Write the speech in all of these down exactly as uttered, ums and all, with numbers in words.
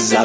cause I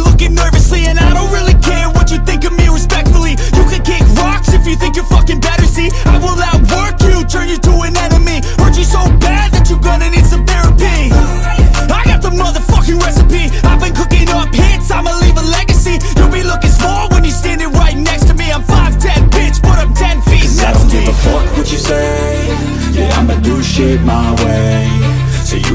looking nervously. And I don't really care what you think of me, respectfully. You can kick rocks if you think you're fucking better, see I will outwork you, turn you to an enemy. Hurt you so bad that you're gonna need some therapy. I got the motherfucking recipe, I've been cooking up hits, I'ma leave a legacy. You'll be looking small when you're standing right next to me. I'm five ten, bitch, but I'm ten feet next to me. I don't give a fuck what you say. Yeah, I'ma do shit my way. So you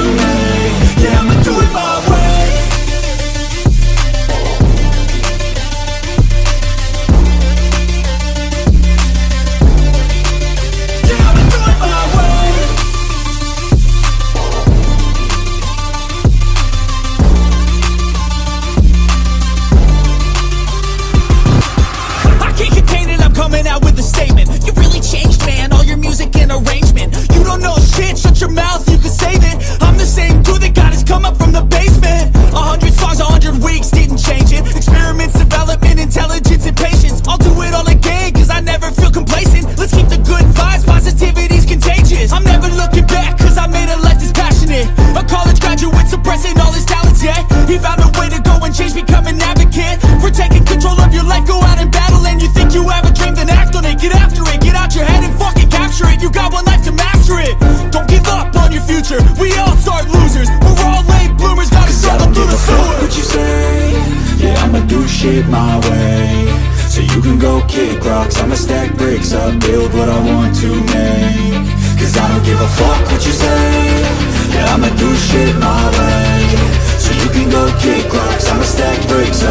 make. Yeah, I'ma do it my way. My way, so you can go kick rocks, I'ma stack bricks up, build what I want to make. Cause I don't give a fuck what you say. Yeah, I'ma do shit my way. So you can go kick rocks, I'ma stack bricks up.